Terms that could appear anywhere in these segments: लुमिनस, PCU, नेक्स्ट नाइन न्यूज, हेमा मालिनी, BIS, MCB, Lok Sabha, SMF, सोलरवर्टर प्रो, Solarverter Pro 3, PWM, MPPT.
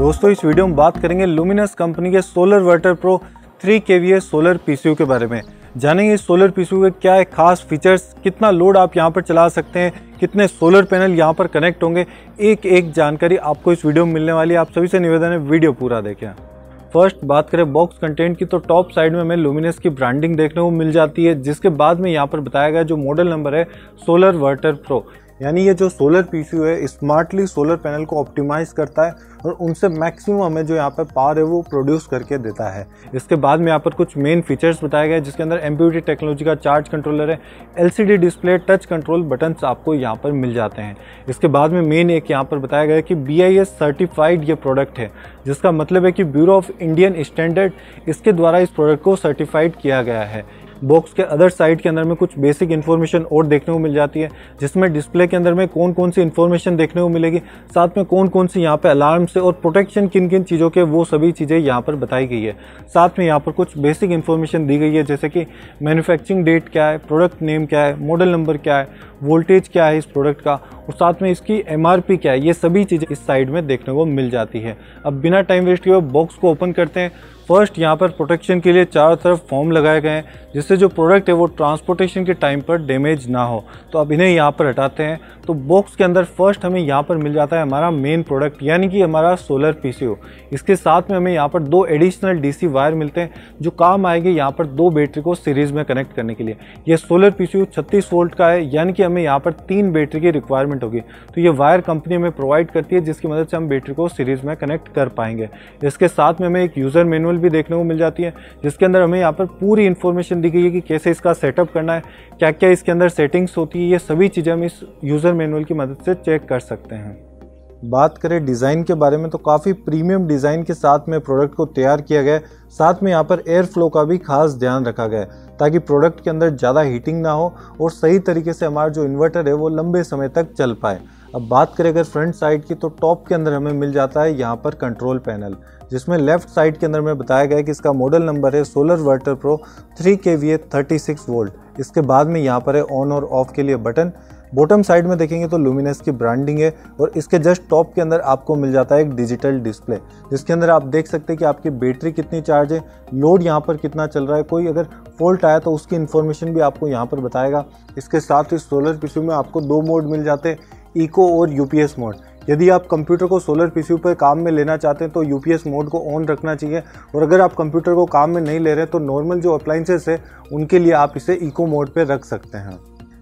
दोस्तों इस वीडियो में बात करेंगे लुमिनस कंपनी के सोलरवर्टर प्रो 3 केवीए सोलर पीसीयू के बारे में। जानेंगे इस सोलर पीसीयू के क्या है खास फीचर्स, कितना लोड आप यहां पर चला सकते हैं, कितने सोलर पैनल यहां पर कनेक्ट होंगे, एक एक जानकारी आपको इस वीडियो में मिलने वाली है। आप सभी से निवेदन है वीडियो पूरा देखें। फर्स्ट बात करें बॉक्स कंटेंट की तो टॉप साइड में हमें लुमिनस की ब्रांडिंग देखने को मिल जाती है, जिसके बाद में यहाँ पर बताया गया जो मॉडल नंबर है सोलरवर्टर प्रो, यानी ये जो सोलर पीसीयू है स्मार्टली सोलर पैनल को ऑप्टिमाइज़ करता है और उनसे मैक्सिमम हमें जो यहाँ पर पावर है वो प्रोड्यूस करके देता है। इसके बाद में यहाँ पर कुछ मेन फीचर्स बताए गए जिसके अंदर MPPT टेक्नोलॉजी का चार्ज कंट्रोलर है, LCD display, touch control buttons आपको यहाँ पर मिल जाते हैं। इसके बाद में मेन एक यहाँ पर बताया गया कि BIS सर्टिफाइड ये प्रोडक्ट है, जिसका मतलब है कि ब्यूरो ऑफ इंडियन स्टैंडर्ड इसके द्वारा इस प्रोडक्ट को सर्टिफाइड किया गया है। बॉक्स के अदर साइड के अंदर में कुछ बेसिक इन्फॉर्मेशन और देखने को मिल जाती है, जिसमें डिस्प्ले के अंदर में कौन कौन सी इन्फॉर्मेशन देखने को मिलेगी, साथ में कौन कौन सी यहाँ पे अलार्म्स है और प्रोटेक्शन किन किन चीज़ों के, वो सभी चीज़ें यहाँ पर बताई गई है। साथ में यहाँ पर कुछ बेसिक इन्फॉर्मेशन दी गई है, जैसे कि मैन्युफैक्चरिंग डेट क्या है, प्रोडक्ट नेम क्या है, मॉडल नंबर क्या है, वोल्टेज क्या है इस प्रोडक्ट का और साथ में इसकी MRP क्या है, ये सभी चीज़ें इस साइड में देखने को मिल जाती है। अब बिना टाइम वेस्ट किए बॉक्स को ओपन करते हैं। फर्स्ट यहाँ पर प्रोटेक्शन के लिए चारों तरफ फॉर्म लगाए गए हैं, जिससे जो प्रोडक्ट है वो ट्रांसपोर्टेशन के टाइम पर डैमेज ना हो। तो अब इन्हें यहाँ पर हटाते हैं तो बॉक्स के अंदर फर्स्ट हमें यहाँ पर मिल जाता है हमारा मेन प्रोडक्ट, यानी कि हमारा सोलर पीसीयू। इसके साथ में हमें यहाँ पर 2 एडिशनल DC वायर मिलते हैं जो काम आएंगे यहाँ पर 2 बैटरी को सीरीज़ में कनेक्ट करने के लिए। ये सोलर पीसीयू 36 वोल्ट का है, यानी कि हमें यहाँ पर 3 बैटरी की रिक्वायरमेंट होगी। तो ये वायर कंपनी हमें प्रोवाइड करती है, जिसकी मदद से हम बैटरी को सीरीज़ में कनेक्ट कर पाएंगे। इसके साथ में हमें एक यूज़र मैनुअल भी देखने को मिल जाती है, जिसके अंदर हमें यहाँ पर पूरी इन्फॉर्मेशन दी गई है कि कैसे इसका सेटअप करना है, क्या क्या इसके अंदर सेटिंग्स होती है, ये सभी चीज़ें हम इस यूज़र मैनुअल की मदद से चेक कर सकते हैं। बात करें डिज़ाइन के बारे में तो काफ़ी प्रीमियम डिज़ाइन के साथ में प्रोडक्ट को तैयार किया गया है। साथ में यहाँ पर एयर फ्लो का भी खास ध्यान रखा गया है ताकि प्रोडक्ट के अंदर ज़्यादा हीटिंग ना हो और सही तरीके से हमारा जो इन्वर्टर है वो लंबे समय तक चल पाए। अब बात करें अगर फ्रंट साइड की तो टॉप के अंदर हमें मिल जाता है यहाँ पर कंट्रोल पैनल, जिसमें लेफ्ट साइड के अंदर में बताया गया है कि इसका मॉडल नंबर है सोलरवर्टर प्रो 3 KVA 36 वोल्ट। इसके बाद में यहाँ पर है ऑन और ऑफ के लिए बटन। बॉटम साइड में देखेंगे तो लुमिनस की ब्रांडिंग है और इसके जस्ट टॉप के अंदर आपको मिल जाता है एक डिजिटल डिस्प्ले, जिसके अंदर आप देख सकते हैं कि आपकी बैटरी कितनी चार्ज है, लोड यहाँ पर कितना चल रहा है, कोई अगर फॉल्ट आया तो उसकी इन्फॉर्मेशन भी आपको यहाँ पर बताएगा। इसके साथ ही सोलर पीसीयू में आपको 2 मोड मिल जाते हैं, इको और UPS मोड। यदि आप कंप्यूटर को सोलर पीसीयू पर काम में लेना चाहते हैं तो UPS मोड को ऑन रखना चाहिए और अगर आप कंप्यूटर को काम में नहीं ले रहे तो नॉर्मल जो अप्लाइंसेस है उनके लिए आप इसे इको मोड पर रख सकते हैं।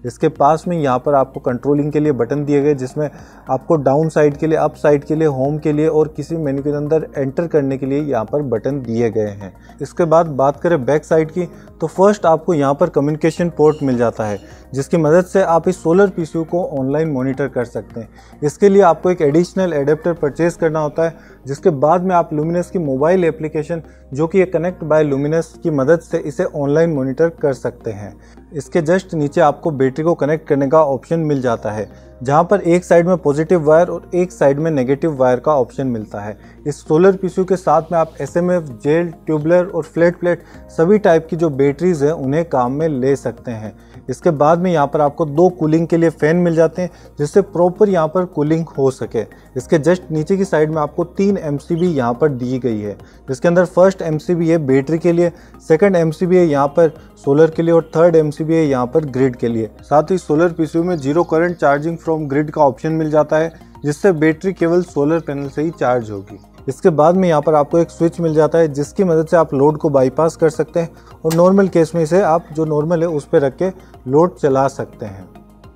इसके पास में यहाँ पर आपको कंट्रोलिंग के लिए बटन दिए गए, जिसमें आपको डाउन साइड के लिए, अप साइड के लिए, होम के लिए और किसी मेन्यू के अंदर एंटर करने के लिए यहाँ पर बटन दिए गए हैं। इसके बाद बात करें बैक साइड की तो फर्स्ट आपको यहाँ पर कम्युनिकेशन पोर्ट मिल जाता है, जिसकी मदद से आप इस सोलर पीसीयू को ऑनलाइन मॉनिटर कर सकते हैं। इसके लिए आपको एक एडिशनल एडेप्टर परचेज़ करना होता है, जिसके बाद में आप लुमिनस की मोबाइल एप्लीकेशन जो कि कनेक्ट बाय लुमिनस की मदद से इसे ऑनलाइन मॉनिटर कर सकते हैं। इसके जस्ट नीचे आपको बैटरी को कनेक्ट करने का ऑप्शन मिल जाता है, जहां पर एक साइड में पॉजिटिव वायर और एक साइड में नेगेटिव वायर का ऑप्शन मिलता है। इस सोलर पीसीयू के साथ में आप SMF, जेल, ट्यूबुलर और फ्लैट प्लेट सभी टाइप की जो बैटरीज हैं उन्हें काम में ले सकते हैं। इसके बाद में यहाँ पर आपको 2 कूलिंग के लिए फ़ैन मिल जाते हैं, जिससे प्रॉपर यहाँ पर कूलिंग हो सके। इसके जस्ट नीचे की साइड में आपको 3 MCB यहाँ पर दी गई है, जिसके अंदर फर्स्ट MCB है बैटरी के लिए, सेकंड MCB है यहाँ पर सोलर के लिए और थर्ड MCB है यहाँ पर ग्रिड के लिए। साथ ही सोलर पीसीयू में zero current charging from grid का ऑप्शन मिल जाता है, जिससे बैटरी केवल सोलर पैनल से ही चार्ज होगी। इसके बाद में यहाँ पर आपको एक स्विच मिल जाता है, जिसकी मदद से आप लोड को बाईपास कर सकते हैं और नॉर्मल केस में इसे आप जो नॉर्मल है उस पर रख के लोड चला सकते हैं।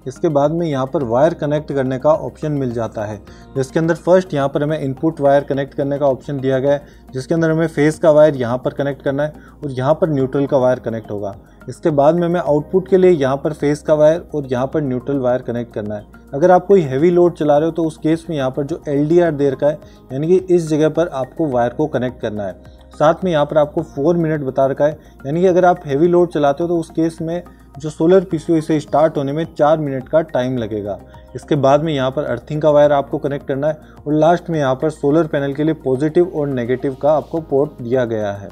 इसके बाद में यहाँ पर वायर कनेक्ट करने का ऑप्शन मिल जाता है, जिसके अंदर फर्स्ट यहाँ पर हमें इनपुट वायर कनेक्ट करने का ऑप्शन दिया गया है, जिसके अंदर हमें फेस का वायर यहाँ पर कनेक्ट करना है और यहाँ पर न्यूट्रल का वायर कनेक्ट होगा। इसके बाद में हमें आउटपुट के लिए यहाँ पर फेस का वायर और यहाँ पर न्यूट्रल वायर कनेक्ट करना है। अगर आप कोई हैवी लोड चला रहे हो तो उस केस में यहाँ पर जो LDR दे रखा है, यानी कि इस जगह पर आपको वायर को कनेक्ट करना है। साथ में यहाँ पर आपको 4 मिनट बता रखा है, यानी कि अगर आप हैवी लोड चलाते हो तो उस केस में जो सोलर पीसीयू इसे स्टार्ट होने में 4 मिनट का टाइम लगेगा। इसके बाद में यहाँ पर अर्थिंग का वायर आपको कनेक्ट करना है और लास्ट में यहाँ पर सोलर पैनल के लिए पॉजिटिव और नेगेटिव का आपको पोर्ट दिया गया है।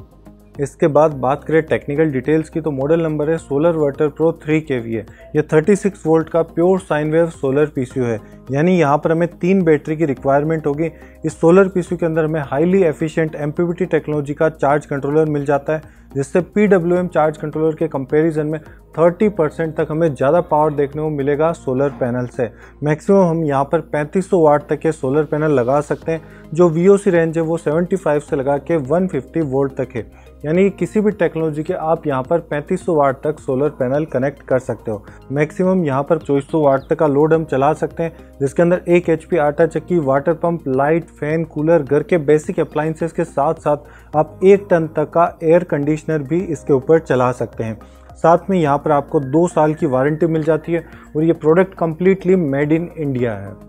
इसके बाद बात करें टेक्निकल डिटेल्स की तो मॉडल नंबर है सोलरवर्टर प्रो 3 KV है। यह 36 वोल्ट का pure sine wave solar PCU है, यानी यहाँ पर हमें 3 बैटरी की रिक्वायरमेंट होगी। इस सोलर PCU के अंदर हमें हाईली एफिशिएंट MPPT टेक्नोलॉजी का चार्ज कंट्रोलर मिल जाता है, जिससे PWM चार्ज कंट्रोलर के कंपैरिजन में 30% तक हमें ज़्यादा पावर देखने को मिलेगा सोलर पैनल से। मैक्सिमम हम यहाँ पर 3500 वाट तक के सोलर पैनल लगा सकते हैं। जो VOC रेंज है वो 75 से लगा के 150 वोल्ट तक है, यानी किसी भी टेक्नोलॉजी के आप यहाँ पर 3500 वाट तक सोलर पैनल कनेक्ट कर सकते हो। मैक्सिमम यहाँ पर 2400 वाट तक का लोड हम चला सकते हैं, जिसके अंदर 1 HP आटा चक्की, water pump, light, fan, cooler, घर के बेसिक अप्लाइंसेस के साथ साथ आप 1 टन तक का एयर कंडीशनर भी इसके ऊपर चला सकते हैं। साथ में यहाँ पर आपको 2 साल की वारंटी मिल जाती है और ये product completely made in India है।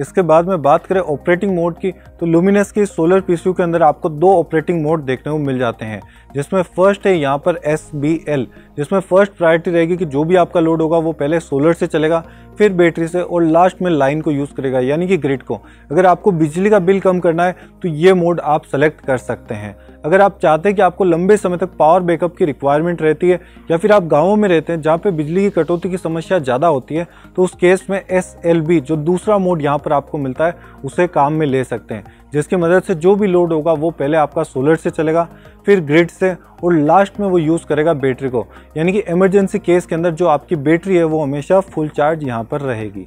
इसके बाद में बात करें ऑपरेटिंग मोड की तो लुमिनस के सोलर PCU के अंदर आपको 2 ऑपरेटिंग मोड देखने को मिल जाते हैं, जिसमें फर्स्ट है यहाँ पर SBL, जिसमें फर्स्ट प्रायोरिटी रहेगी कि जो भी आपका लोड होगा वो पहले सोलर से चलेगा, फिर बैटरी से और लास्ट में लाइन को यूज़ करेगा, यानी कि ग्रिड को। अगर आपको बिजली का बिल कम करना है तो ये मोड आप सेलेक्ट कर सकते हैं। अगर आप चाहते हैं कि आपको लंबे समय तक पावर बैकअप की रिक्वायरमेंट रहती है या फिर आप गाँवों में रहते हैं जहाँ पर बिजली की कटौती की समस्या ज़्यादा होती है, तो उस केस में SLB जो दूसरा मोड यहाँ पर आपको मिलता है उसे काम में ले सकते हैं, जिसकी मदद से जो भी लोड होगा वो पहले आपका सोलर से चलेगा, फिर ग्रिड से और लास्ट में वो यूज़ करेगा बैटरी को, यानी कि इमरजेंसी केस के अंदर जो आपकी बैटरी है वो हमेशा फुल चार्ज यहाँ पर रहेगी।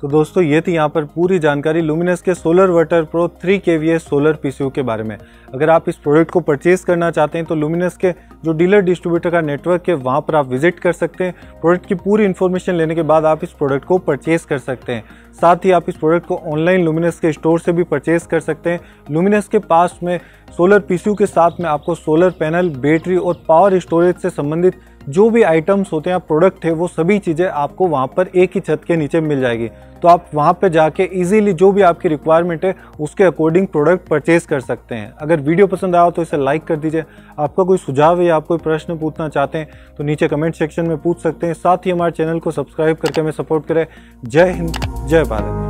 तो दोस्तों ये थी यहाँ पर पूरी जानकारी लुमिनस के सोलरवर्टर प्रो 3 KV सोलर PCU के बारे में। अगर आप इस प्रोडक्ट को परचेज़ करना चाहते हैं तो लुमिनस के जो डीलर डिस्ट्रीब्यूटर का नेटवर्क है वहाँ पर आप विजिट कर सकते हैं। प्रोडक्ट की पूरी इन्फॉर्मेशन लेने के बाद आप इस प्रोडक्ट को परचेज़ कर सकते हैं। साथ ही आप इस प्रोडक्ट को ऑनलाइन लुमिनस के स्टोर से भी परचेज़ कर सकते हैं। लुमिनस के पास में सोलर PCU के साथ में आपको सोलर पैनल, बैटरी और पावर स्टोरेज से संबंधित जो भी आइटम्स होते हैं, प्रोडक्ट है, वो सभी चीज़ें आपको वहाँ पर एक ही छत के नीचे मिल जाएगी। तो आप वहाँ पर जाके इजीली जो भी आपकी रिक्वायरमेंट है उसके अकॉर्डिंग प्रोडक्ट परचेज़ कर सकते हैं। अगर वीडियो पसंद आया तो इसे लाइक कर दीजिए। आपका कोई सुझाव है या आप कोई प्रश्न पूछना चाहते हैं तो नीचे कमेंट सेक्शन में पूछ सकते हैं। साथ ही हमारे चैनल को सब्सक्राइब करके हमें सपोर्ट करें। जय हिंद, जय भारत।